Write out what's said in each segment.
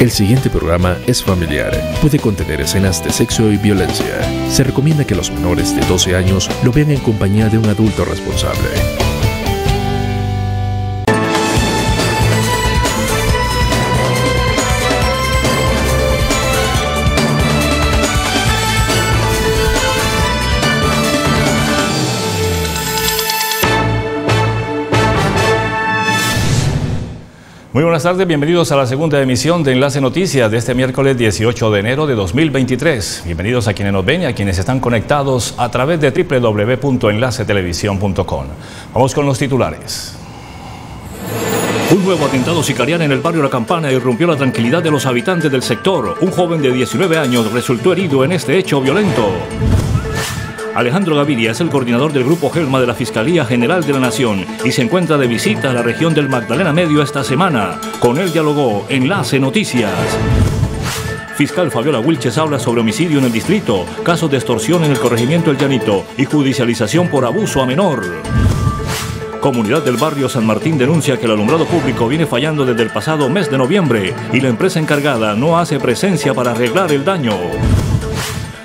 El siguiente programa es familiar. Puede contener escenas de sexo y violencia. Se recomienda que los menores de 12 años lo vean en compañía de un adulto responsable. Muy buenas tardes, bienvenidos a la segunda emisión de Enlace Noticias de este miércoles 18 de enero de 2023. Bienvenidos a quienes nos ven y a quienes están conectados a través de www.enlacetelevisión.com. Vamos con los titulares. Un nuevo atentado sicariano en el barrio La Campana irrumpió la tranquilidad de los habitantes del sector. Un joven de 19 años resultó herido en este hecho violento. Alejandro Gaviria es el coordinador del Grupo GELMA de la Fiscalía General de la Nación y se encuentra de visita a la región del Magdalena Medio esta semana. Con él dialogó Enlace Noticias. Fiscal Fabiola Wilches habla sobre homicidio en el distrito, casos de extorsión en el corregimiento El Llanito y judicialización por abuso a menor. Comunidad del barrio San Martín denuncia que el alumbrado público viene fallando desde el pasado mes de noviembre y la empresa encargada no hace presencia para arreglar el daño.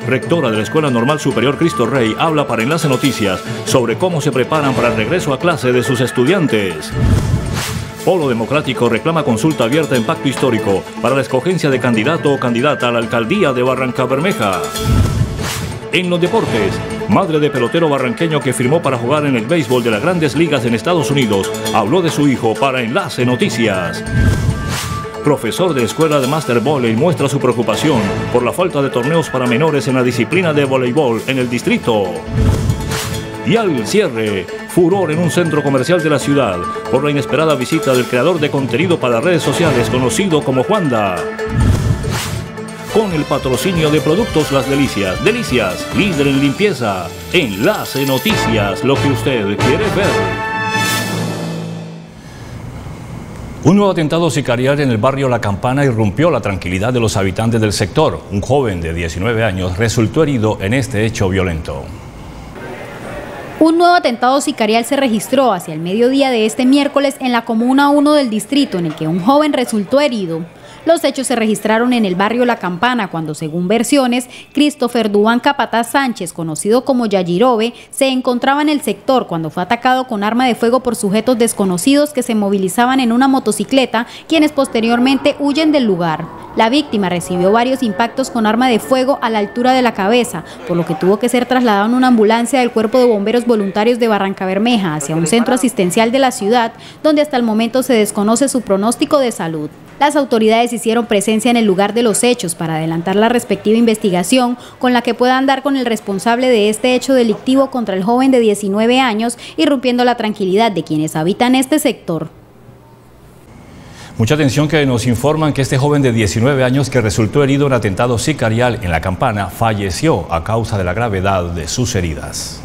Rectora de la Escuela Normal Superior Cristo Rey habla para Enlace Noticias sobre cómo se preparan para el regreso a clase de sus estudiantes. Polo Democrático reclama consulta abierta en Pacto Histórico para la escogencia de candidato o candidata a la alcaldía de Barrancabermeja. En los deportes, madre de pelotero barranqueño que firmó para jugar en el béisbol de las grandes ligas en Estados Unidos, habló de su hijo para Enlace Noticias. Profesor de escuela de Master Volley muestra su preocupación por la falta de torneos para menores en la disciplina de voleibol en el distrito. Y al cierre, furor en un centro comercial de la ciudad por la inesperada visita del creador de contenido para redes sociales conocido como Juanda. Con el patrocinio de Productos Las Delicias, Delicias, líder en limpieza, Enlace Noticias, lo que usted quiere ver. Un nuevo atentado sicarial en el barrio La Campana irrumpió la tranquilidad de los habitantes del sector. Un joven de 19 años resultó herido en este hecho violento. Un nuevo atentado sicarial se registró hacia el mediodía de este miércoles en la Comuna 1 del distrito, en el que un joven resultó herido. Los hechos se registraron en el barrio La Campana cuando, según versiones, Christopher Duván Capatá Sánchez, conocido como Yayirobe, se encontraba en el sector cuando fue atacado con arma de fuego por sujetos desconocidos que se movilizaban en una motocicleta, quienes posteriormente huyen del lugar. La víctima recibió varios impactos con arma de fuego a la altura de la cabeza, por lo que tuvo que ser trasladado en una ambulancia del Cuerpo de Bomberos Voluntarios de Barrancabermeja hacia un centro asistencial de la ciudad, donde hasta el momento se desconoce su pronóstico de salud. Las autoridades hicieron presencia en el lugar de los hechos para adelantar la respectiva investigación con la que puedan dar con el responsable de este hecho delictivo contra el joven de 19 años, irrumpiendo la tranquilidad de quienes habitan este sector. Mucha atención, que nos informan que este joven de 19 años que resultó herido en atentado sicarial en La Campana falleció a causa de la gravedad de sus heridas.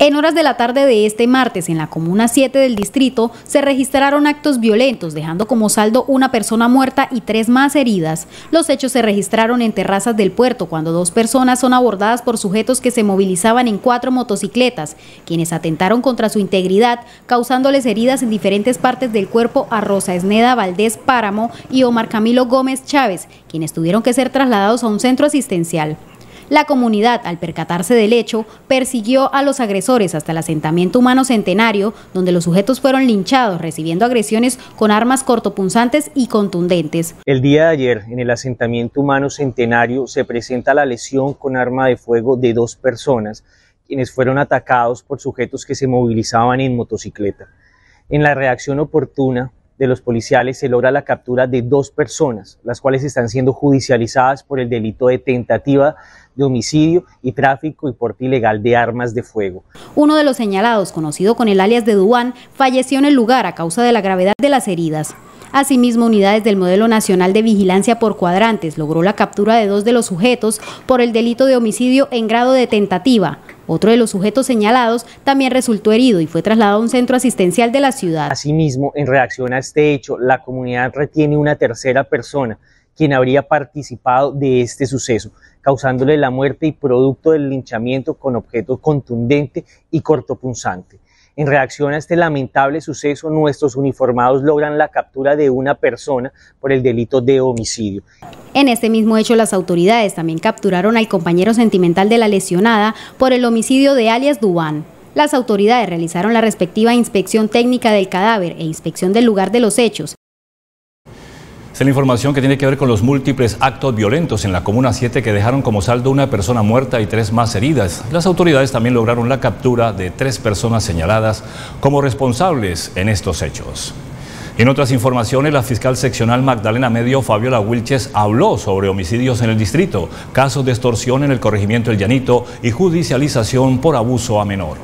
En horas de la tarde de este martes, en la Comuna 7 del distrito, se registraron actos violentos, dejando como saldo una persona muerta y 3 más heridas. Los hechos se registraron en terrazas del puerto, cuando 2 personas son abordadas por sujetos que se movilizaban en 4 motocicletas, quienes atentaron contra su integridad, causándoles heridas en diferentes partes del cuerpo a Rosa Esneda Valdés Páramo y Omar Camilo Gómez Chávez, quienes tuvieron que ser trasladados a un centro asistencial. La comunidad, al percatarse del hecho, persiguió a los agresores hasta el asentamiento humano Centenario, donde los sujetos fueron linchados, recibiendo agresiones con armas cortopunzantes y contundentes. El día de ayer, en el asentamiento humano Centenario, se presenta la lesión con arma de fuego de 2 personas, quienes fueron atacados por sujetos que se movilizaban en motocicleta. En la reacción oportuna de los policiales se logra la captura de 2 personas, las cuales están siendo judicializadas por el delito de tentativa de homicidio y tráfico y porte ilegal de armas de fuego. Uno de los señalados, conocido con el alias de Duván, falleció en el lugar a causa de la gravedad de las heridas. Asimismo, unidades del Modelo Nacional de Vigilancia por Cuadrantes logró la captura de 2 de los sujetos por el delito de homicidio en grado de tentativa. Otro de los sujetos señalados también resultó herido y fue trasladado a un centro asistencial de la ciudad. Asimismo, en reacción a este hecho, la comunidad retiene una tercera persona, quien habría participado de este suceso, causándole la muerte y producto del linchamiento con objeto contundente y cortopunzante. En reacción a este lamentable suceso, nuestros uniformados logran la captura de una persona por el delito de homicidio. En este mismo hecho, las autoridades también capturaron al compañero sentimental de la lesionada por el homicidio de alias Duván. Las autoridades realizaron la respectiva inspección técnica del cadáver e inspección del lugar de los hechos. Es la información que tiene que ver con los múltiples actos violentos en la Comuna 7 que dejaron como saldo una persona muerta y 3 más heridas. Las autoridades también lograron la captura de 3 personas señaladas como responsables en estos hechos. En otras informaciones, la fiscal seccional Magdalena Medio, Fabiola Wilches, habló sobre homicidios en el distrito, casos de extorsión en el corregimiento El Llanito y judicialización por abuso a menor.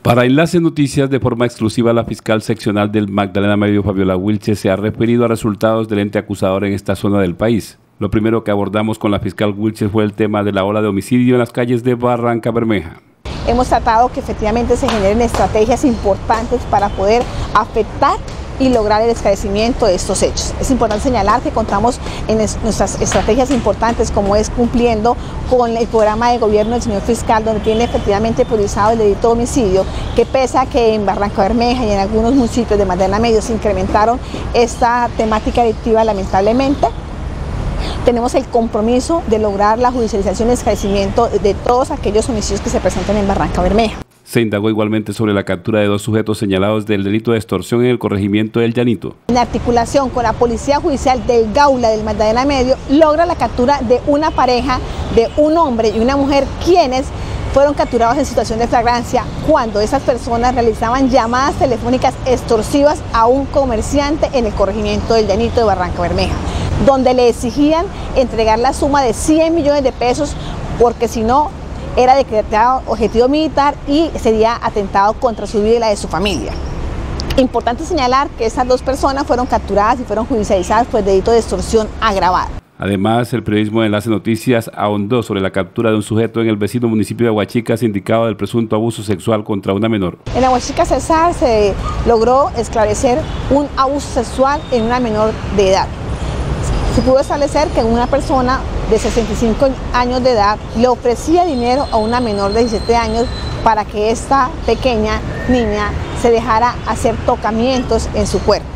Para Enlace Noticias, de forma exclusiva, la fiscal seccional del Magdalena Medio, Fabiola Wilches, se ha referido a resultados del ente acusador en esta zona del país. Lo primero que abordamos con la fiscal Wilches fue el tema de la ola de homicidio en las calles de Barrancabermeja. Hemos tratado que efectivamente se generen estrategias importantes para poder afectar y lograr el esclarecimiento de estos hechos. Es importante señalar que contamos en nuestras estrategias importantes, como es cumpliendo con el programa de gobierno del señor fiscal, donde tiene efectivamente priorizado el delito de homicidio, que pese a que en Barrancabermeja y en algunos municipios de Magdalena Medio se incrementaron esta temática adictiva lamentablemente, tenemos el compromiso de lograr la judicialización y esclarecimiento de todos aquellos homicidios que se presentan en Barrancabermeja. Se indagó igualmente sobre la captura de 2 sujetos señalados del delito de extorsión en el corregimiento del Llanito. En articulación con la Policía Judicial del GAULA del Magdalena Medio, logra la captura de una pareja de un hombre y una mujer, quienes fueron capturados en situación de flagrancia cuando esas personas realizaban llamadas telefónicas extorsivas a un comerciante en el corregimiento del Llanito de Barrancabermeja, donde le exigían entregar la suma de 100 millones de pesos porque si no era decretado objetivo militar y sería atentado contra su vida y la de su familia. Importante señalar que estas 2 personas fueron capturadas y fueron judicializadas por el delito de extorsión agravada. Además, el periodismo de Enlace Noticias ahondó sobre la captura de un sujeto en el vecino municipio de Aguachicas, indicado del presunto abuso sexual contra una menor. En Aguachicas, César, se logró esclarecer un abuso sexual en una menor de edad. Se pudo establecer que una persona de 65 años de edad le ofrecía dinero a una menor de 17 años para que esta pequeña niña se dejara hacer tocamientos en su cuerpo.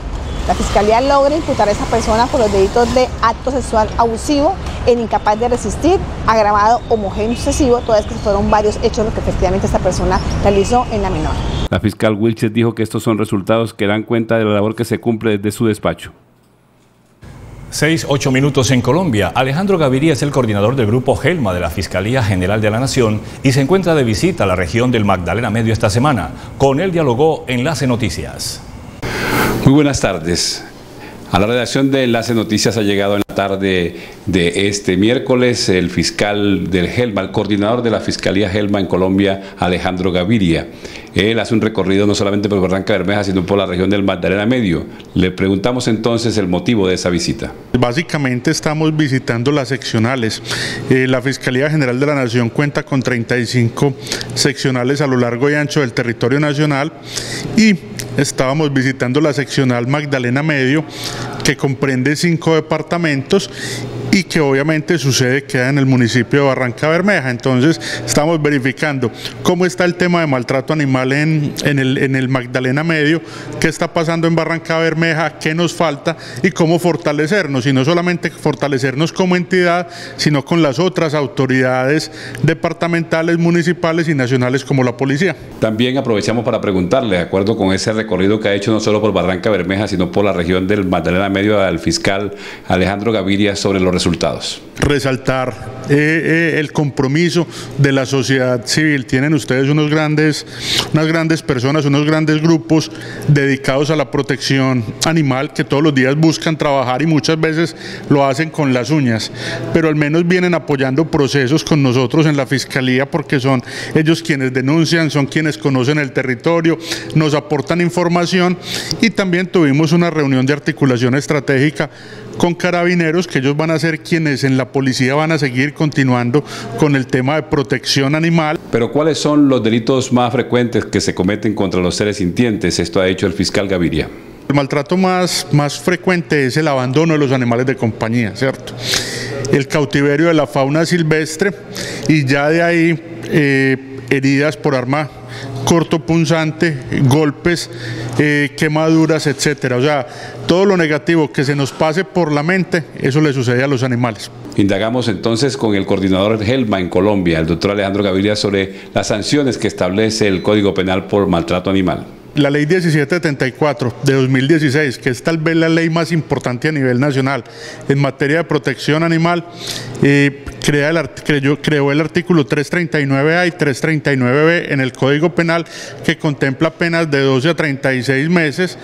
La Fiscalía logra imputar a esta persona por los delitos de acto sexual abusivo, el incapaz de resistir, agravado, homogéneo excesivo, todas estas fueron varios hechos los que efectivamente esta persona realizó en la menor. La fiscal Wilches dijo que estos son resultados que dan cuenta de la labor que se cumple desde su despacho. 6:08 minutos en Colombia. Alejandro Gaviria es el coordinador del grupo GELMA de la Fiscalía General de la Nación y se encuentra de visita a la región del Magdalena Medio esta semana. Con él dialogó Enlace Noticias. Muy buenas tardes. A la redacción de Enlace Noticias ha llegado en la tarde de este miércoles el fiscal del GELMA, el coordinador de la Fiscalía GELMA en Colombia, Alejandro Gaviria. Él hace un recorrido no solamente por Barrancabermeja, sino por la región del Magdalena Medio. Le preguntamos entonces el motivo de esa visita. Básicamente estamos visitando las seccionales. La Fiscalía General de la Nación cuenta con 35 seccionales a lo largo y ancho del territorio nacional y estábamos visitando la seccional Magdalena Medio, que comprende 5 departamentos y que obviamente su sede queda en el municipio de Barrancabermeja. Entonces estamos verificando cómo está el tema de maltrato animal en el Magdalena Medio, qué está pasando en Barrancabermeja, qué nos falta y cómo fortalecernos, y no solamente fortalecernos como entidad, sino con las otras autoridades departamentales, municipales y nacionales como la policía. También aprovechamos para preguntarle, de acuerdo con ese recorrido que ha hecho no solo por Barrancabermeja, sino por la región del Magdalena Medio, al fiscal Alejandro Gaviria, sobre los resultados. Resaltar el compromiso de la sociedad civil. Tienen ustedes unas grandes personas, unos grandes grupos dedicados a la protección animal que todos los días buscan trabajar y muchas veces lo hacen con las uñas, pero al menos vienen apoyando procesos con nosotros en la Fiscalía porque son ellos quienes denuncian, son quienes conocen el territorio, nos aportan información, y también tuvimos una reunión de articulación estratégica con carabineros, que ellos van a ser quienes en la policía van a seguir continuando con el tema de protección animal. Pero ¿cuáles son los delitos más frecuentes que se cometen contra los seres sintientes? Esto ha hecho el fiscal Gaviria. El maltrato más frecuente es el abandono de los animales de compañía, ¿cierto? El cautiverio de la fauna silvestre, y ya de ahí heridas por arma corto punzante, golpes, quemaduras, etcétera. O sea, todo lo negativo que se nos pase por la mente, eso le sucede a los animales. Indagamos entonces con el coordinador GELMA en Colombia, el doctor Alejandro Gaviria, sobre las sanciones que establece el Código Penal por maltrato animal. La ley 1774 de 2016, que es tal vez la ley más importante a nivel nacional en materia de protección animal, creó el artículo 339A y 339B en el Código Penal, que contempla penas de 12 a 36 meses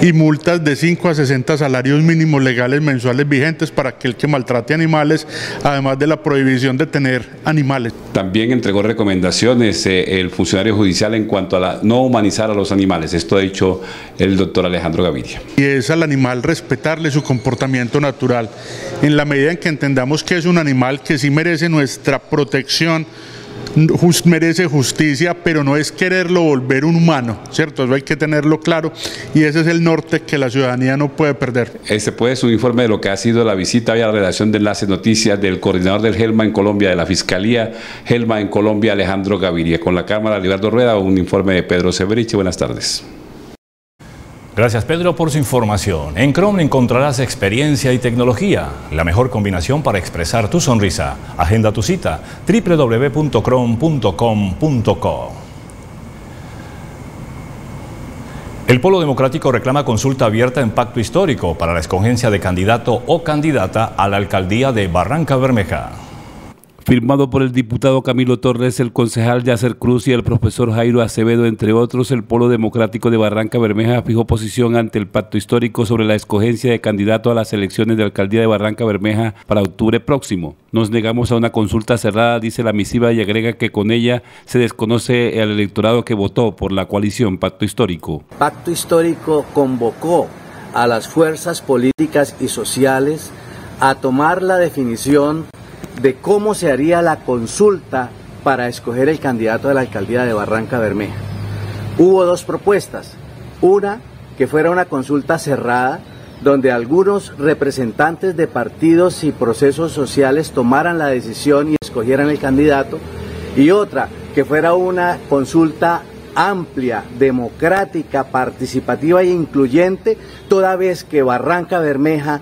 y multas de 5 a 60 salarios mínimos legales mensuales vigentes para aquel que maltrate animales, además de la prohibición de tener animales. También entregó recomendaciones el funcionario judicial en cuanto a no humanizar a los animales. Esto ha dicho el doctor Alejandro Gaviria. Y es al animal respetarle su comportamiento natural. En la medida en que entendamos que es un animal que sí merece nuestra protección, merece justicia, pero no es quererlo volver un humano, ¿cierto? Eso hay que tenerlo claro, y ese es el norte que la ciudadanía no puede perder. Este pues es un informe de lo que ha sido la visita y la redacción de Enlace Noticias del coordinador del GELMA en Colombia, de la Fiscalía GELMA en Colombia, Alejandro Gaviria. Con la cámara, Libardo Rueda, un informe de Pedro Severiche. Buenas tardes. Gracias, Pedro, por su información. En Crom encontrarás experiencia y tecnología, la mejor combinación para expresar tu sonrisa. Agenda tu cita, www.crom.com.co. El Polo Democrático reclama consulta abierta en Pacto Histórico para la escogencia de candidato o candidata a la alcaldía de Barrancabermeja. Firmado por el diputado Camilo Torres, el concejal Yasser Cruz y el profesor Jairo Acevedo, entre otros, el Polo Democrático de Barrancabermeja fijó posición ante el Pacto Histórico sobre la escogencia de candidato a las elecciones de la alcaldía de Barrancabermeja para octubre próximo. Nos negamos a una consulta cerrada, dice la misiva, y agrega que con ella se desconoce al electorado que votó por la coalición Pacto Histórico. Pacto Histórico convocó a las fuerzas políticas y sociales a tomar la definición de cómo se haría la consulta para escoger el candidato de la alcaldía de Barrancabermeja. Hubo dos propuestas, una que fuera una consulta cerrada, donde algunos representantes de partidos y procesos sociales tomaran la decisión y escogieran el candidato, y otra que fuera una consulta amplia, democrática, participativa e incluyente, toda vez que Barrancabermeja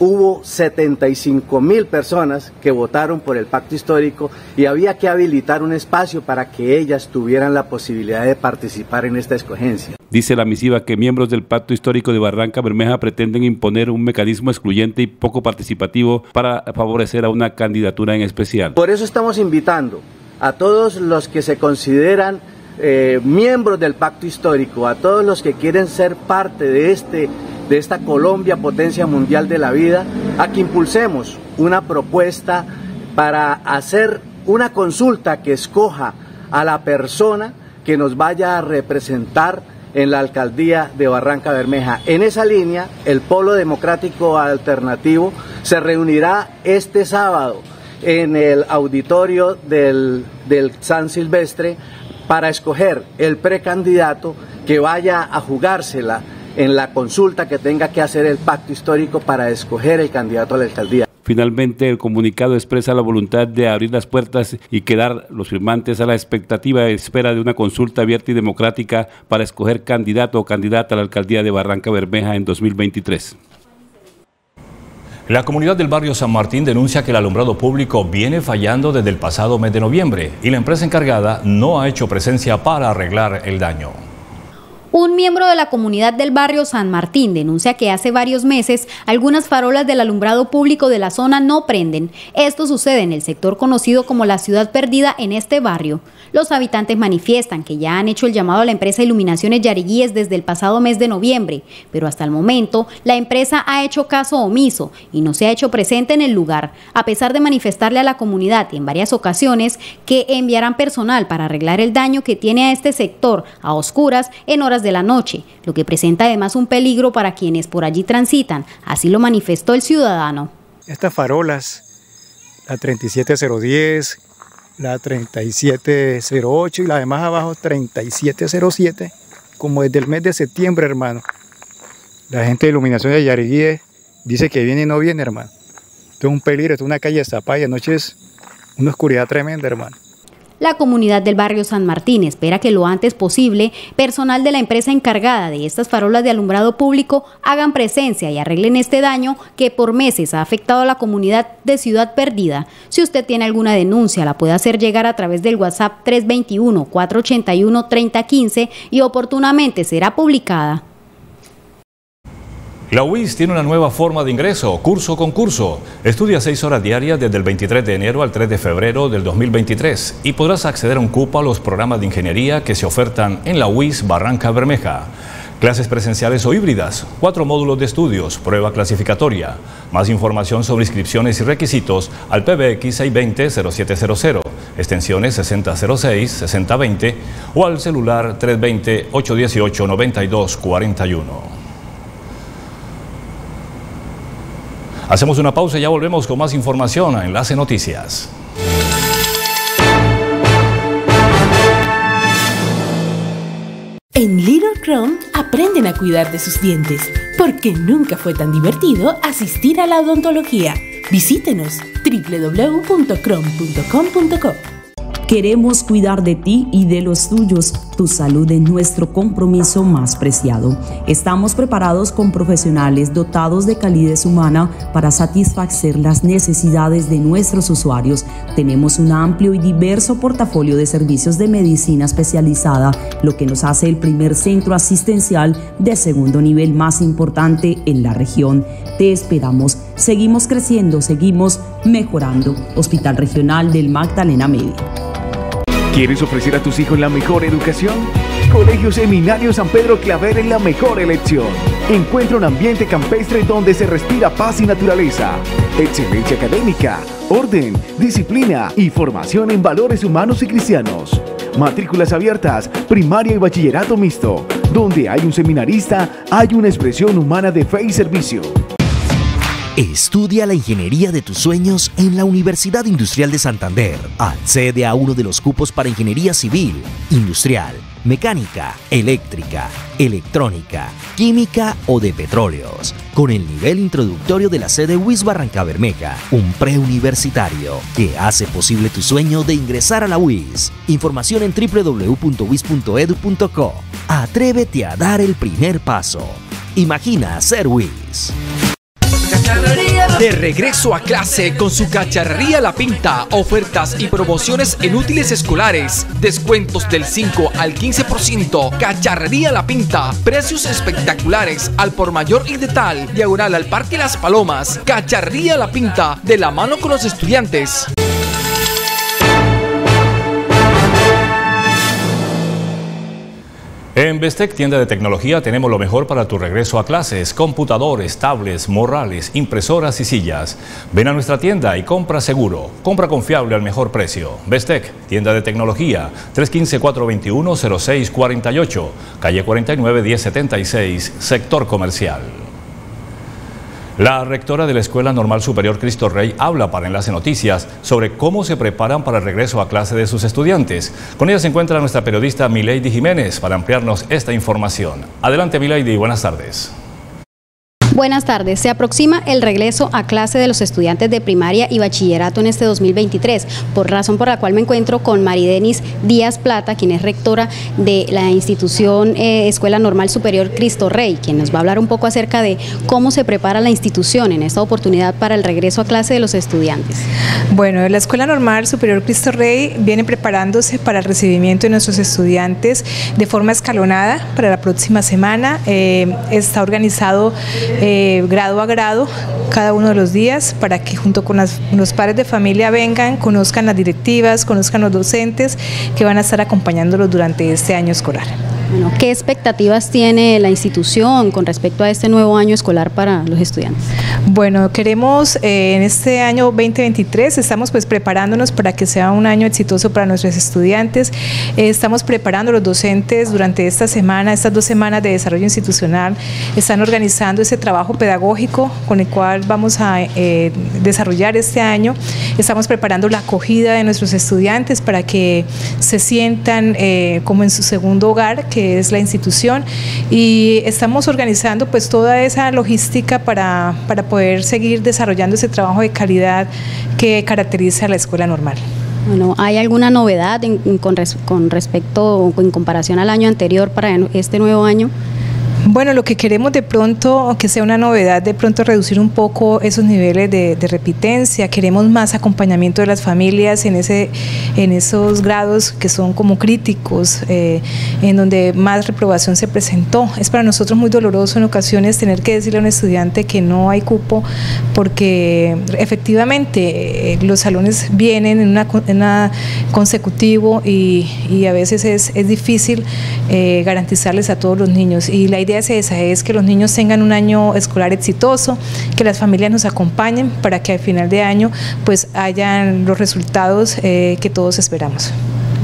hubo 75.000 personas que votaron por el Pacto Histórico y había que habilitar un espacio para que ellas tuvieran la posibilidad de participar en esta escogencia. Dice la misiva que miembros del Pacto Histórico de Barrancabermeja pretenden imponer un mecanismo excluyente y poco participativo para favorecer a una candidatura en especial. Por eso estamos invitando a todos los que se consideran miembros del Pacto Histórico, a todos los que quieren ser parte de esta Colombia, potencia mundial de la vida, a que impulsemos una propuesta para hacer una consulta que escoja a la persona que nos vaya a representar en la alcaldía de Barrancabermeja. En esa línea, el Polo Democrático Alternativo se reunirá este sábado en el auditorio del San Silvestre para escoger el precandidato que vaya a jugársela en la consulta que tenga que hacer el Pacto Histórico para escoger el candidato a la alcaldía. Finalmente, el comunicado expresa la voluntad de abrir las puertas y quedar los firmantes a la expectativa de espera de una consulta abierta y democrática para escoger candidato o candidata a la alcaldía de Barrancabermeja en 2023. La comunidad del barrio San Martín denuncia que el alumbrado público viene fallando desde el pasado mes de noviembre y la empresa encargada no ha hecho presencia para arreglar el daño. Un miembro de la comunidad del barrio San Martín denuncia que hace varios meses algunas farolas del alumbrado público de la zona no prenden. Esto sucede en el sector conocido como la ciudad perdida en este barrio. Los habitantes manifiestan que ya han hecho el llamado a la empresa Iluminaciones Yariguíes desde el pasado mes de noviembre, pero hasta el momento la empresa ha hecho caso omiso y no se ha hecho presente en el lugar, a pesar de manifestarle a la comunidad en varias ocasiones que enviarán personal para arreglar el daño que tiene a este sector a oscuras en horas de la noche, lo que presenta además un peligro para quienes por allí transitan. Así lo manifestó el ciudadano. Estas farolas, la 37010, la 3708 y la de más abajo 3707, como desde el mes de septiembre, hermano. La gente de Iluminación de Yariguíes dice que viene y no viene, hermano. Esto es un peligro, esto es una calle de zapalla, anoche es una oscuridad tremenda, hermano. La comunidad del barrio San Martín espera que lo antes posible personal de la empresa encargada de estas farolas de alumbrado público hagan presencia y arreglen este daño que por meses ha afectado a la comunidad de Ciudad Perdida. Si usted tiene alguna denuncia, la puede hacer llegar a través del WhatsApp 321-481-3015 y oportunamente será publicada. La UIS tiene una nueva forma de ingreso, curso con curso. Estudia 6 horas diarias desde el 23 de enero al 3 de febrero del 2023 y podrás acceder a un cupo a los programas de ingeniería que se ofertan en la UIS Barrancabermeja. Clases presenciales o híbridas, 4 módulos de estudios, prueba clasificatoria. Más información sobre inscripciones y requisitos al PBX 620-0700, extensiones 6006-6020 o al celular 320-818-9241. Hacemos una pausa y ya volvemos con más información a Enlace Noticias. En Little Crom aprenden a cuidar de sus dientes, porque nunca fue tan divertido asistir a la odontología. Visítenos www.crom.com.co. Queremos cuidar de ti y de los tuyos. Tu salud es nuestro compromiso más preciado. Estamos preparados con profesionales dotados de calidez humana para satisfacer las necesidades de nuestros usuarios. Tenemos un amplio y diverso portafolio de servicios de medicina especializada, lo que nos hace el primer centro asistencial de segundo nivel más importante en la región. Te esperamos. Seguimos creciendo, seguimos mejorando. Hospital Regional del Magdalena Medio. ¿Quieres ofrecer a tus hijos la mejor educación? Colegio Seminario San Pedro Claver es la mejor elección. Encuentra un ambiente campestre donde se respira paz y naturaleza, excelencia académica, orden, disciplina y formación en valores humanos y cristianos. Matrículas abiertas, primaria y bachillerato mixto. Donde hay un seminarista, hay una expresión humana de fe y servicio. Estudia la ingeniería de tus sueños en la Universidad Industrial de Santander. Accede a uno de los cupos para ingeniería civil, industrial, mecánica, eléctrica, electrónica, química o de petróleos, con el nivel introductorio de la sede UIS Barrancabermeja, un preuniversitario que hace posible tu sueño de ingresar a la UIS. Información en www.uis.edu.co. Atrévete a dar el primer paso. Imagina ser UIS. De regreso a clase con su cacharrería La Pinta, ofertas y promociones en útiles escolares, descuentos del 5 al 15%, cacharrería La Pinta, precios espectaculares al por mayor y de tal, diagonal al Parque Las Palomas, cacharrería La Pinta, de la mano con los estudiantes. En Bestec, tienda de tecnología, tenemos lo mejor para tu regreso a clases: computadores, tablets, morrales, impresoras y sillas. Ven a nuestra tienda y compra seguro, compra confiable al mejor precio. Bestec, tienda de tecnología, 315-421-0648, calle 49-1076, sector comercial. La rectora de la Escuela Normal Superior Cristo Rey habla para Enlace Noticias sobre cómo se preparan para el regreso a clase de sus estudiantes. Con ella se encuentra nuestra periodista Milady Jiménez para ampliarnos esta información. Adelante, Milady, buenas tardes. Buenas tardes. Se aproxima el regreso a clase de los estudiantes de primaria y bachillerato en este 2023, por la cual me encuentro con Maridenis Díaz Plata, quien es rectora de la institución Escuela Normal Superior Cristo Rey, quien nos va a hablar un poco acerca de cómo se prepara la institución en esta oportunidad para el regreso a clase de los estudiantes. Bueno, la Escuela Normal Superior Cristo Rey viene preparándose para el recibimiento de nuestros estudiantes de forma escalonada para la próxima semana. Está organizado grado a grado, cada uno de los días, para que junto con los padres de familia vengan, conozcan las directivas, conozcan los docentes que van a estar acompañándolos durante este año escolar. Bueno, ¿qué expectativas tiene la institución con respecto a este nuevo año escolar para los estudiantes? Bueno, queremos en este año 2023, estamos pues preparándonos para que sea un año exitoso para nuestros estudiantes. Estamos preparando a los docentes durante esta semana, estas 2 semanas de desarrollo institucional. Están organizando ese trabajo pedagógico con el cual vamos a desarrollar este año. Estamos preparando la acogida de nuestros estudiantes para que se sientan como en su segundo hogar, que es la institución, y estamos organizando pues toda esa logística para poder seguir desarrollando ese trabajo de calidad que caracteriza a la Escuela Normal. Bueno, ¿hay alguna novedad con comparación al año anterior para este nuevo año? Bueno, lo que queremos de pronto, aunque sea una novedad, de pronto reducir un poco esos niveles de repitencia. Queremos más acompañamiento de las familias en esos grados que son como críticos, en donde más reprobación se presentó. Es para nosotros muy doloroso en ocasiones tener que decirle a un estudiante que no hay cupo, porque efectivamente los salones vienen en una consecutivo y a veces es difícil garantizarles a todos los niños. Y la idea es esa, es que los niños tengan un año escolar exitoso, que las familias nos acompañen para que al final de año pues hayan los resultados que todos esperamos.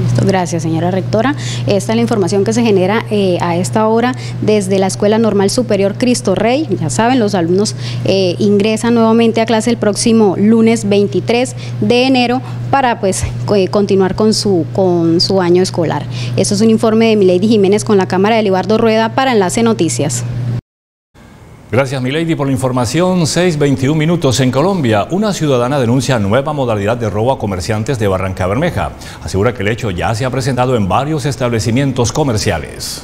Listo, gracias señora rectora. Esta es la información que se genera a esta hora desde la Escuela Normal Superior Cristo Rey. Ya saben, los alumnos ingresan nuevamente a clase el próximo lunes 23 de enero para pues continuar con su año escolar. Esto es un informe de Milady Jiménez con la cámara de Libardo Rueda para Enlace Noticias. Gracias Milady por la información. 6:21 minutos en Colombia. Una ciudadana denuncia nueva modalidad de robo a comerciantes de Barrancabermeja. Asegura que el hecho ya se ha presentado en varios establecimientos comerciales.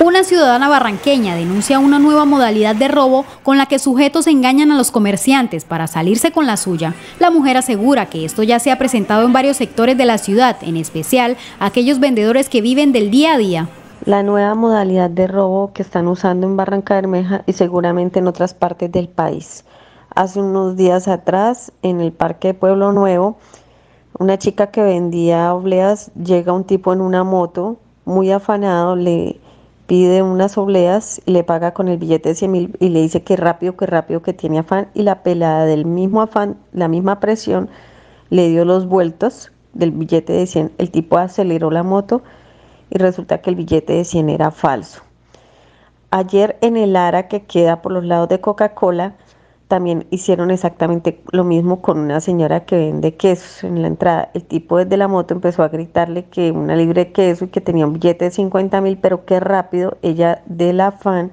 Una ciudadana barranqueña denuncia una nueva modalidad de robo con la que sujetos engañan a los comerciantes para salirse con la suya. La mujer asegura que esto ya se ha presentado en varios sectores de la ciudad, en especial aquellos vendedores que viven del día a día. La nueva modalidad de robo que están usando en Barrancabermeja y seguramente en otras partes del país. Hace unos días atrás, en el parque de Pueblo Nuevo, una chica que vendía obleas, llega un tipo en una moto, muy afanado, le pide unas obleas, le paga con el billete de 100.000 y le dice que rápido, que tiene afán. Y la pelada del mismo afán, la misma presión, le dio los vueltos del billete de 100. El tipo aceleró la moto y resulta que el billete de 100 era falso. Ayer en el Ara, que queda por los lados de Coca-Cola, también hicieron exactamente lo mismo con una señora que vende quesos en la entrada. El tipo desde la moto empezó a gritarle que una libra de queso y que tenía un billete de 50.000, pero qué rápido, ella del afán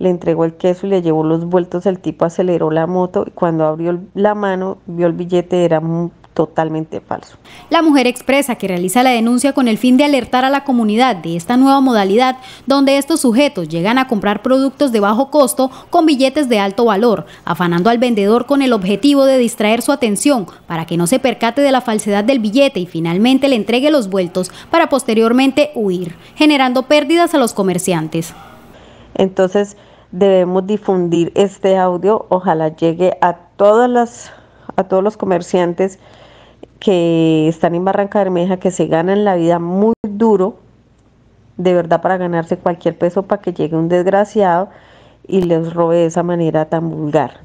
le entregó el queso y le llevó los vueltos. El tipo aceleró la moto y cuando abrió la mano, vio el billete, era muy totalmente falso. La mujer expresa que realiza la denuncia con el fin de alertar a la comunidad de esta nueva modalidad, donde estos sujetos llegan a comprar productos de bajo costo con billetes de alto valor, afanando al vendedor con el objetivo de distraer su atención para que no se percate de la falsedad del billete y finalmente le entregue los vueltos para posteriormente huir, generando pérdidas a los comerciantes. Entonces debemos difundir este audio, ojalá llegue a todos los comerciantes que están en Barrancabermeja, que se ganan la vida muy duro, de verdad, para ganarse cualquier peso, para que llegue un desgraciado y les robe de esa manera tan vulgar.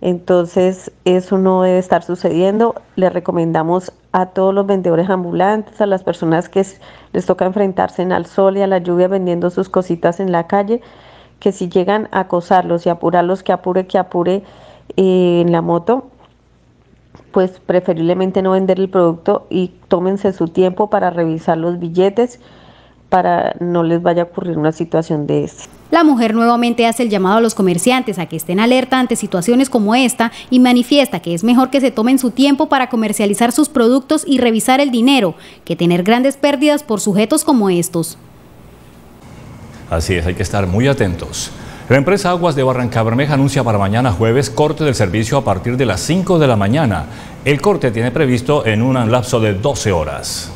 Entonces eso no debe estar sucediendo. Les recomendamos a todos los vendedores ambulantes, a las personas que les toca enfrentarse al sol y a la lluvia vendiendo sus cositas en la calle, que si llegan a acosarlos y apurarlos, que apure en la moto, pues preferiblemente no vender el producto y tómense su tiempo para revisar los billetes para no les vaya a ocurrir una situación de esta. La mujer nuevamente hace el llamado a los comerciantes a que estén alerta ante situaciones como esta y manifiesta que es mejor que se tomen su tiempo para comercializar sus productos y revisar el dinero, que tener grandes pérdidas por sujetos como estos. Así es, hay que estar muy atentos. La empresa Aguas de Barrancabermeja anuncia para mañana jueves corte del servicio a partir de las 5 de la mañana. El corte tiene previsto en un lapso de 12 horas.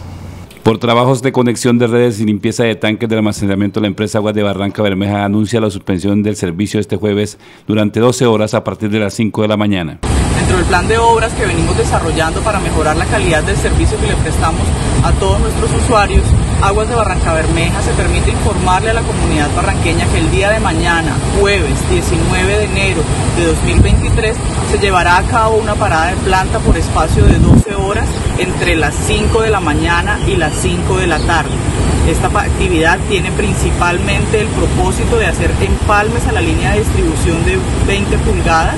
Por trabajos de conexión de redes y limpieza de tanques de almacenamiento, la empresa Aguas de Barrancabermeja anuncia la suspensión del servicio este jueves durante 12 horas a partir de las 5 de la mañana. Dentro del plan de obras que venimos desarrollando para mejorar la calidad del servicio que le prestamos a todos nuestros usuarios, Aguas de Barrancabermeja se permite informarle a la comunidad barranqueña que el día de mañana, jueves 19 de enero de 2023, se llevará a cabo una parada de planta por espacio de 12 horas entre las 5 de la mañana y las 5 de la tarde. Esta actividad tiene principalmente el propósito de hacer empalmes a la línea de distribución de 20 pulgadas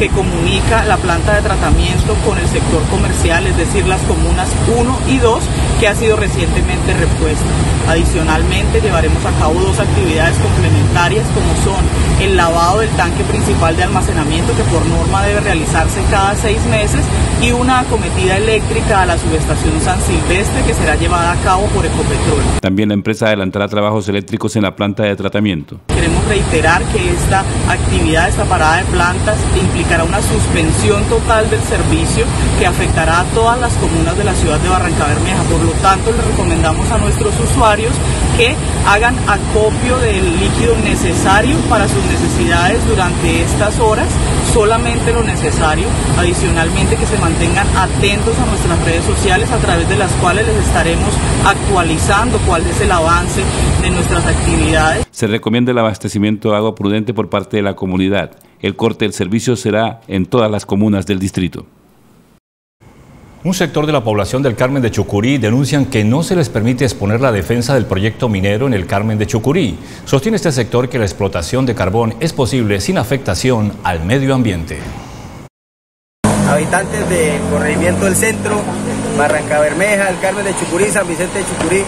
que comunica la planta de tratamiento con el sector comercial, es decir, las comunas 1 y 2, que ha sido recientemente repuesta. Adicionalmente, llevaremos a cabo dos actividades complementarias, como son el lavado del tanque principal de almacenamiento, que por norma debe realizarse cada 6 meses, y una acometida eléctrica a la subestación San Silvestre, que será llevada a cabo por Ecopetrol. También la empresa adelantará trabajos eléctricos en la planta de tratamiento. Queremos reiterar que esta actividad, esta parada de plantas, implicará una suspensión total del servicio que afectará a todas las comunas de la ciudad de Barrancabermeja. Por lo tanto, les recomendamos a nuestros usuarios que hagan acopio del líquido necesario para sus necesidades durante estas horas, solamente lo necesario. Adicionalmente, que se mantengan atentos a nuestras redes sociales, a través de las cuales les estaremos actualizando cuál es el avance de nuestras actividades. Se recomienda el abastecimiento de agua prudente por parte de la comunidad. El corte del servicio será en todas las comunas del distrito. Un sector de la población del Carmen de Chucurí denuncian que no se les permite exponer la defensa del proyecto minero en el Carmen de Chucurí. Sostiene este sector que la explotación de carbón es posible sin afectación al medio ambiente. Habitantes de corregimiento del centro, Barrancabermeja, el Carmen de Chucurí, San Vicente de Chucurí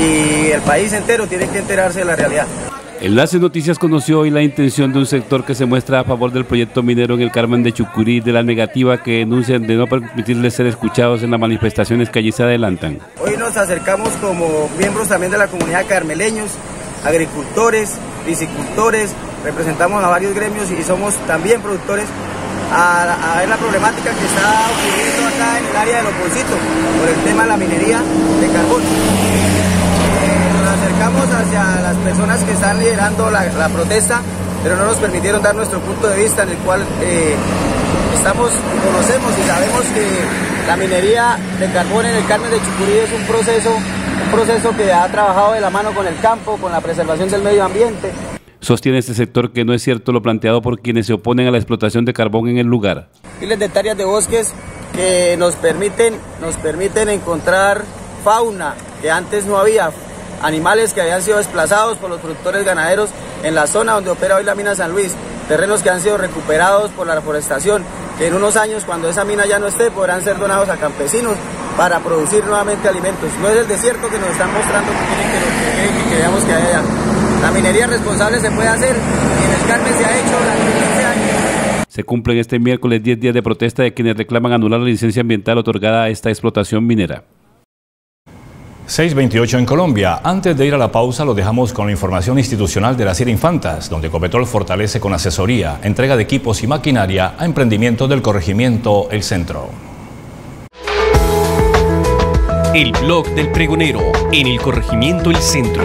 y el país entero tienen que enterarse de la realidad. Enlace Noticias conoció hoy la intención de un sector que se muestra a favor del proyecto minero en el Carmen de Chucurí, de la negativa que denuncian de no permitirles ser escuchados en las manifestaciones que allí se adelantan. Hoy nos acercamos como miembros también de la comunidad, carmeleños, agricultores, piscicultores, representamos a varios gremios y somos también productores, a ver la problemática que está ocurriendo acá en el área de Los Bolsitos por el tema de la minería de carbón. Nos acercamos hacia las personas que están liderando la protesta, pero no nos permitieron dar nuestro punto de vista, en el cual estamos, conocemos y sabemos que la minería de carbón en el Carmen de Chucurí es un proceso que ha trabajado de la mano con el campo, con la preservación del medio ambiente. Sostiene este sector que no es cierto lo planteado por quienes se oponen a la explotación de carbón en el lugar. Miles de hectáreas de bosques que nos permiten encontrar fauna que antes no había, animales que habían sido desplazados por los productores ganaderos en la zona donde opera hoy la mina San Luis, terrenos que han sido recuperados por la reforestación, que en unos años, cuando esa mina ya no esté, podrán ser donados a campesinos para producir nuevamente alimentos. No es el desierto que nos están mostrando que tienen que veamos que hay allá. La minería responsable se puede hacer y en el Carmen se ha hecho durante 15 años. Se cumplen este miércoles 10 días de protesta de quienes reclaman anular la licencia ambiental otorgada a esta explotación minera. 6:28 en Colombia. Antes de ir a la pausa, lo dejamos con la información institucional de la Sierra Infantas, donde Ecopetrol fortalece con asesoría, entrega de equipos y maquinaria a emprendimientos del corregimiento El Centro. El blog del pregonero en el corregimiento El Centro.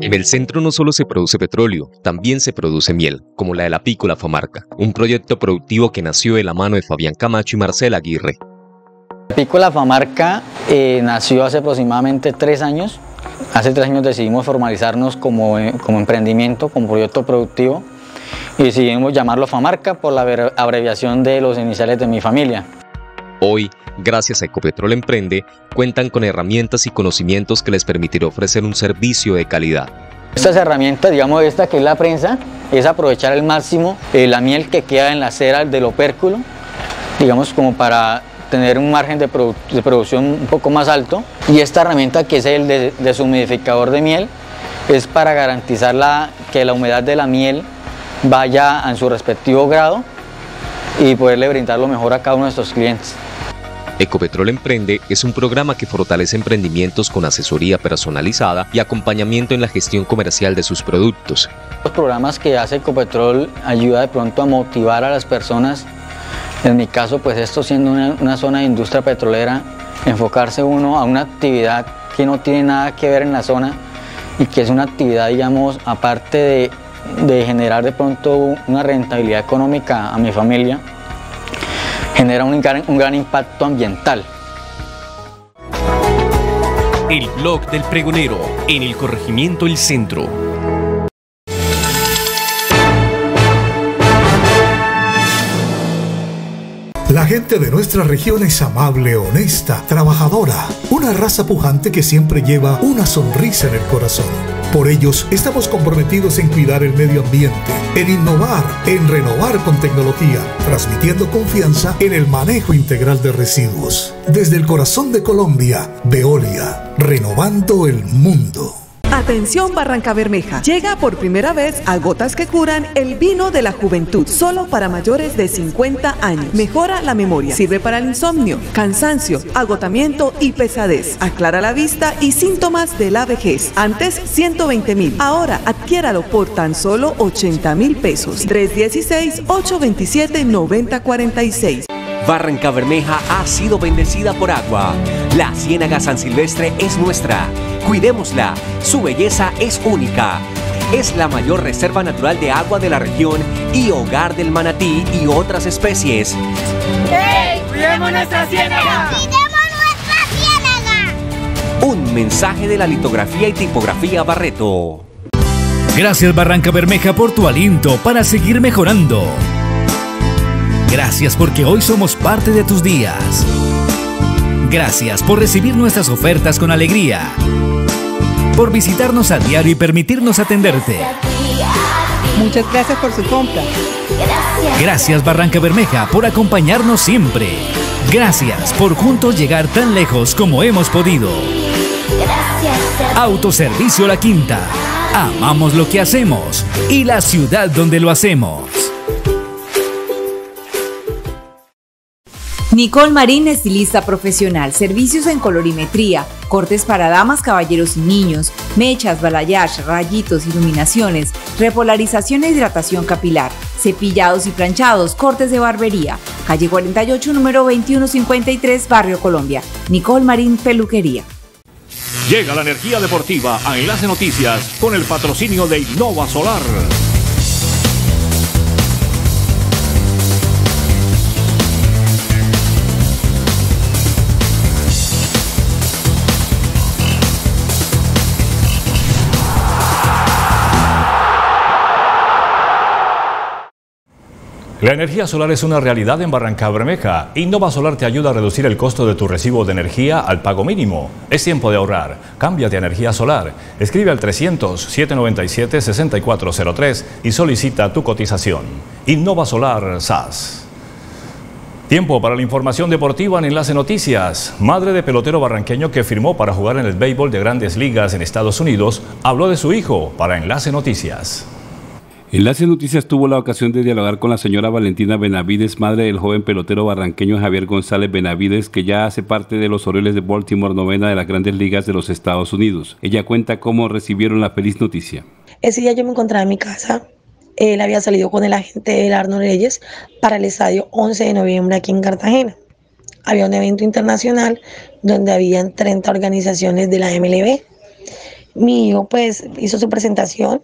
En el centro no solo se produce petróleo, también se produce miel, como la de la Apícola Famarca, un proyecto productivo que nació de la mano de Fabián Camacho y Marcela Aguirre. Apícola Famarca nació hace aproximadamente 3 años. Hace 3 años decidimos formalizarnos como emprendimiento, como proyecto productivo, y decidimos llamarlo Famarca por la abreviación de los iniciales de mi familia. Hoy, gracias a Ecopetrol Emprende, cuentan con herramientas y conocimientos que les permitirá ofrecer un servicio de calidad. Estas herramientas, digamos esta que es la prensa, es aprovechar al máximo la miel que queda en la cera del opérculo, digamos como para tener un margen de producción un poco más alto, y esta herramienta que es el deshumidificador de miel es para garantizar que la humedad de la miel vaya en su respectivo grado y poderle brindar lo mejor a cada uno de nuestros clientes. Ecopetrol Emprende es un programa que fortalece emprendimientos con asesoría personalizada y acompañamiento en la gestión comercial de sus productos. Los programas que hace Ecopetrol ayuda de pronto a motivar a las personas. En mi caso, pues esto siendo una zona de industria petrolera, enfocarse uno a una actividad que no tiene nada que ver en la zona y que es una actividad, digamos, aparte de generar de pronto una rentabilidad económica a mi familia, genera un gran impacto ambiental. El blog del pregonero en el corregimiento El Centro. La gente de nuestra región es amable, honesta, trabajadora, una raza pujante que siempre lleva una sonrisa en el corazón. Por ellos estamos comprometidos en cuidar el medio ambiente, en innovar, en renovar con tecnología, transmitiendo confianza en el manejo integral de residuos. Desde el corazón de Colombia, Veolia, renovando el mundo. Atención Barrancabermeja, llega por primera vez a Gotas que Curan el vino de la juventud, solo para mayores de 50 años. Mejora la memoria, sirve para el insomnio, cansancio, agotamiento y pesadez. Aclara la vista y síntomas de la vejez. Antes 120.000, ahora adquiéralo por tan solo 80.000 pesos. 316-827-9046. Barrancabermeja ha sido bendecida por agua. La Ciénaga San Silvestre es nuestra. Cuidémosla, su belleza es única. Es la mayor reserva natural de agua de la región y hogar del manatí y otras especies. ¡Hey! ¡Cuidemos nuestra ciénaga! ¡Cuidemos nuestra ciénaga! Un mensaje de la litografía y tipografía Barreto. Gracias Barrancabermeja por tu aliento para seguir mejorando. Gracias porque hoy somos parte de tus días. Gracias por recibir nuestras ofertas con alegría. Por visitarnos a diario y permitirnos atenderte. Muchas gracias por su compra. Gracias Barrancabermeja por acompañarnos siempre. Gracias por juntos llegar tan lejos como hemos podido. Autoservicio La Quinta. Amamos lo que hacemos y la ciudad donde lo hacemos. Nicole Marín, estilista profesional, servicios en colorimetría, cortes para damas, caballeros y niños, mechas, balayage, rayitos, iluminaciones, repolarización e hidratación capilar, cepillados y planchados, cortes de barbería. Calle 48, número 2153, Barrio Colombia. Nicole Marín Peluquería. Llega la energía deportiva a Enlace Noticias con el patrocinio de Innova Solar. La energía solar es una realidad en Barrancabermeja. Innova Solar te ayuda a reducir el costo de tu recibo de energía al pago mínimo. Es tiempo de ahorrar. Cámbiate a energía solar. Escribe al 300-797-6403 y solicita tu cotización. Innova Solar SAS. Tiempo para la información deportiva en Enlace Noticias. Madre de pelotero barranqueño que firmó para jugar en el béisbol de Grandes Ligas en Estados Unidos habló de su hijo para Enlace Noticias. Enlace Noticias tuvo la ocasión de dialogar con la señora Valentina Benavides, madre del joven pelotero barranqueño Javier González Benavides, que ya hace parte de los Orioles de Baltimore, novena de las Grandes Ligas de los Estados Unidos. Ella cuenta cómo recibieron la feliz noticia. Ese día yo me encontraba en mi casa. Él había salido con el agente del Arno Reyes para el estadio 11 de noviembre aquí en Cartagena. Había un evento internacional donde habían 30 organizaciones de la MLB. Mi hijo pues hizo su presentación.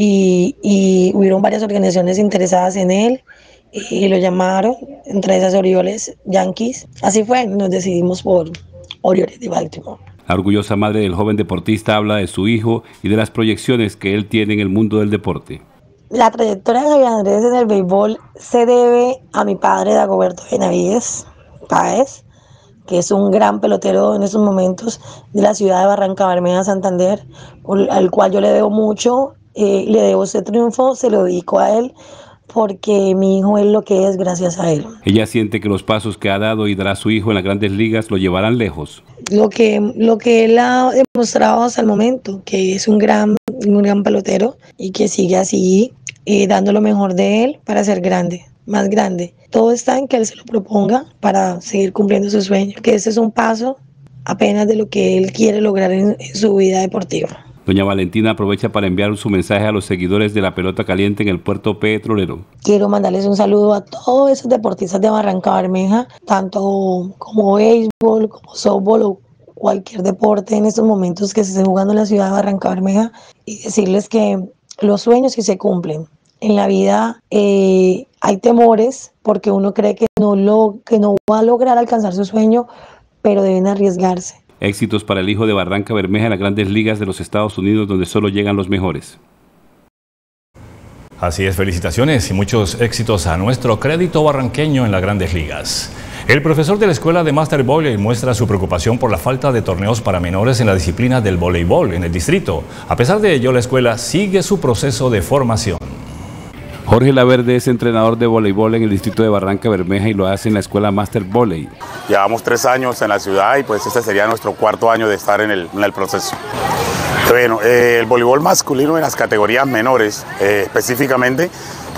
Y hubieron varias organizaciones interesadas en él y lo llamaron, entre esas Orioles, Yankees. Así fue, nos decidimos por Orioles de Baltimore. La orgullosa madre del joven deportista habla de su hijo y de las proyecciones que él tiene en el mundo del deporte. La trayectoria de Javier Andrés en el béisbol se debe a mi padre, Dagoberto Benavides Páez, que es un gran pelotero en estos momentos de la ciudad de Barrancabermeja, Santander, al cual yo le debo mucho. Le debo ese triunfo, se lo dedico a él, porque mi hijo es lo que es gracias a él. Ella siente que los pasos que ha dado y dará su hijo en las Grandes Ligas lo llevarán lejos. Lo que él ha demostrado hasta el momento, que es un gran pelotero y que sigue así, dando lo mejor de él para ser grande, más grande. Todo está en que él se lo proponga para seguir cumpliendo su sueño, que ese es un paso apenas de lo que él quiere lograr en su vida deportiva. Doña Valentina aprovecha para enviar su mensaje a los seguidores de la pelota caliente en el puerto petrolero. Quiero mandarles un saludo a todos esos deportistas de Barrancabermeja, tanto como béisbol, como softball o cualquier deporte en estos momentos que se esté jugando en la ciudad de Barrancabermeja, y decirles que los sueños sí se cumplen. En la vida hay temores porque uno cree que no va a lograr alcanzar su sueño, pero deben arriesgarse. Éxitos para el hijo de Barrancabermeja en las Grandes Ligas de los Estados Unidos, donde solo llegan los mejores. Así es, felicitaciones y muchos éxitos a nuestro crédito barranqueño en las Grandes Ligas. El profesor de la escuela de Master Volley muestra su preocupación por la falta de torneos para menores en la disciplina del voleibol en el distrito. A pesar de ello, la escuela sigue su proceso de formación. Jorge Laverde es entrenador de voleibol en el distrito de Barrancabermeja y lo hace en la escuela Master Volley. Llevamos 3 años en la ciudad y pues este sería nuestro 4º año de estar en el proceso. Bueno, el voleibol masculino en las categorías menores específicamente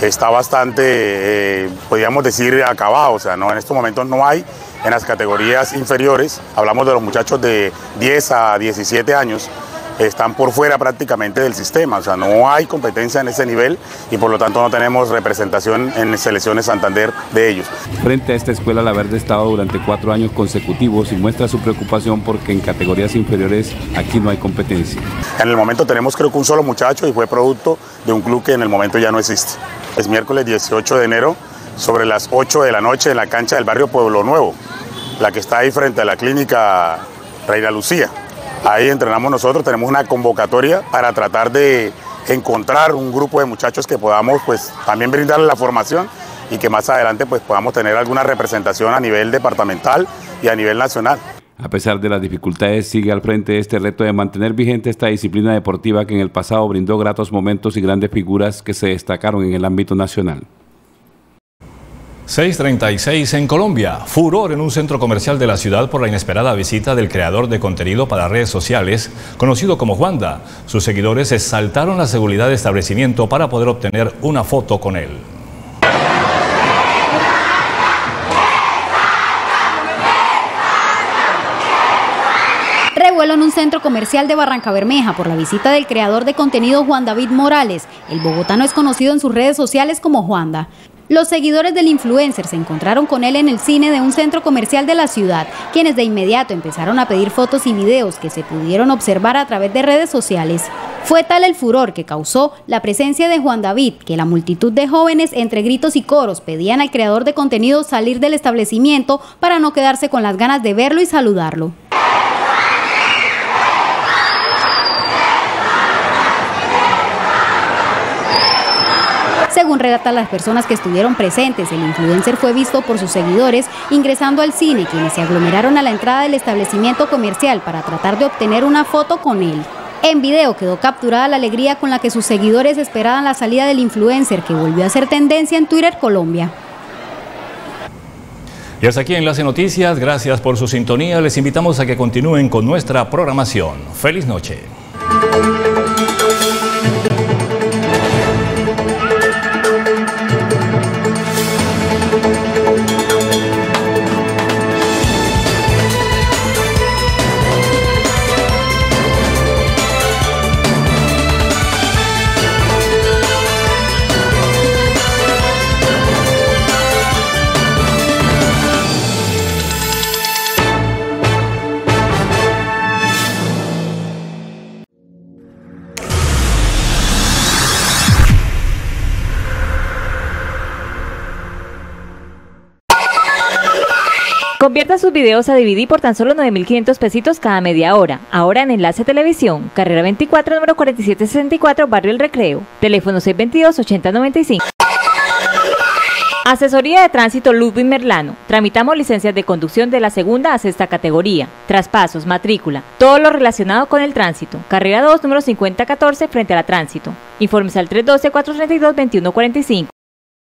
está bastante, podríamos decir, acabado. O sea, no, en estos momentos no hay en las categorías inferiores. Hablamos de los muchachos de 10 a 17 años. Están por fuera prácticamente del sistema, o sea, no hay competencia en ese nivel y por lo tanto no tenemos representación en selecciones Santander de ellos. Frente a esta escuela, Laverde ha estado durante 4 años consecutivos y muestra su preocupación porque en categorías inferiores aquí no hay competencia. En el momento tenemos creo que un solo muchacho y fue producto de un club que en el momento ya no existe. Es miércoles 18 de enero, sobre las 8 de la noche en la cancha del barrio Pueblo Nuevo, la que está ahí frente a la clínica Reina Lucía. Ahí entrenamos nosotros, tenemos una convocatoria para tratar de encontrar un grupo de muchachos que podamos pues también brindarles la formación y que más adelante pues podamos tener alguna representación a nivel departamental y a nivel nacional. A pesar de las dificultades, sigue al frente este reto de mantener vigente esta disciplina deportiva que en el pasado brindó gratos momentos y grandes figuras que se destacaron en el ámbito nacional. 6:36 en Colombia. Furor en un centro comercial de la ciudad por la inesperada visita del creador de contenido para redes sociales, conocido como Juanda. Sus seguidores saltaron la seguridad del establecimiento para poder obtener una foto con él. Revuelo en un centro comercial de Barrancabermeja por la visita del creador de contenido Juan David Morales. El bogotano es conocido en sus redes sociales como Juanda. Los seguidores del influencer se encontraron con él en el cine de un centro comercial de la ciudad, quienes de inmediato empezaron a pedir fotos y videos que se pudieron observar a través de redes sociales. Fue tal el furor que causó la presencia de Juan David, que la multitud de jóvenes entre gritos y coros pedían al creador de contenido salir del establecimiento para no quedarse con las ganas de verlo y saludarlo. Según relatan las personas que estuvieron presentes, el influencer fue visto por sus seguidores ingresando al cine, quienes se aglomeraron a la entrada del establecimiento comercial para tratar de obtener una foto con él. En video quedó capturada la alegría con la que sus seguidores esperaban la salida del influencer, que volvió a ser tendencia en Twitter Colombia. Y hasta aquí Enlace Noticias. Gracias por su sintonía. Les invitamos a que continúen con nuestra programación. ¡Feliz noche! Convierta sus videos a DVD por tan solo 9.500 pesitos cada media hora. Ahora en Enlace Televisión, carrera 24, número 4764, barrio El Recreo. Teléfono 622-8095. Asesoría de Tránsito Ludwig Merlano. Tramitamos licencias de conducción de la 2ª a 6ª categoría, traspasos, matrícula, todo lo relacionado con el tránsito. Carrera 2, número 5014, frente a la Tránsito. Informes al 312-432-2145.